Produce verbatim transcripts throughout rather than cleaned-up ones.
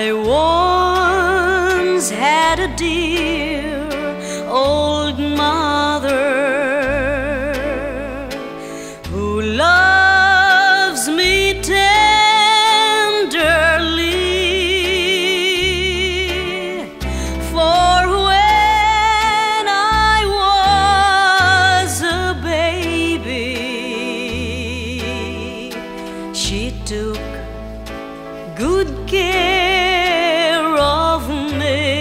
I once had a dear old mother who loves me tenderly, for when I was a baby, she took good care of me.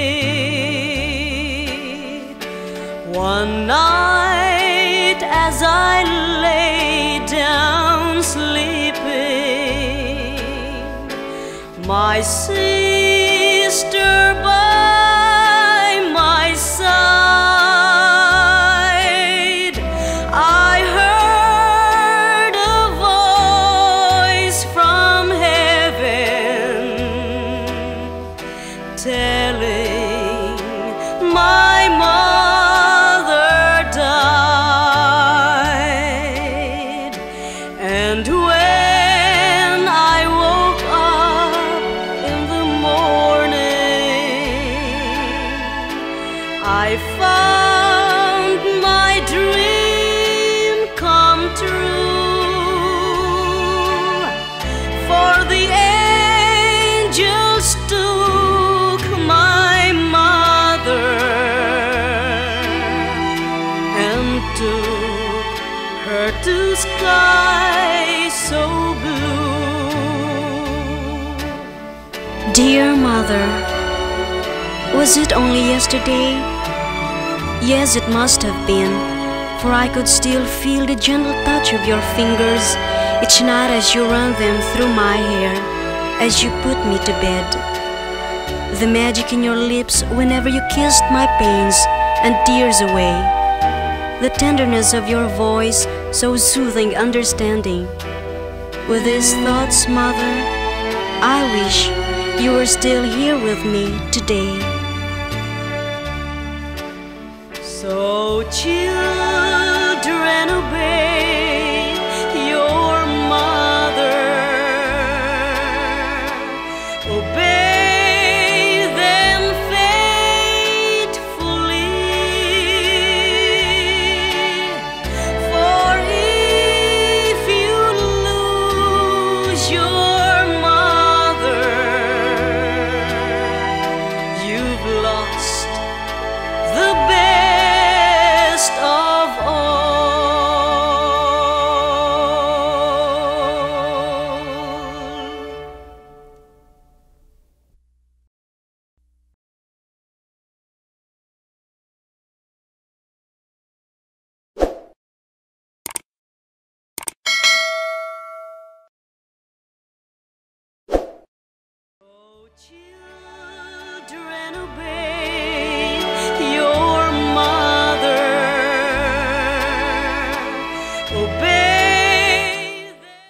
One night as I lay down sleeping, my sister by my side, I heard a voice from heaven telling my mother died. And when I woke up in the morning, I found my dream come true, for the angels took my mother and took her to sky so blue. Dear mother, was it only yesterday? Yes, it must have been, for I could still feel the gentle touch of your fingers each night as you run them through my hair, as you put me to bed. The magic in your lips whenever you kissed my pains and tears away. The tenderness of your voice, so soothing, understanding. With these thoughts, mother, I wish you were still here with me today. So children, obey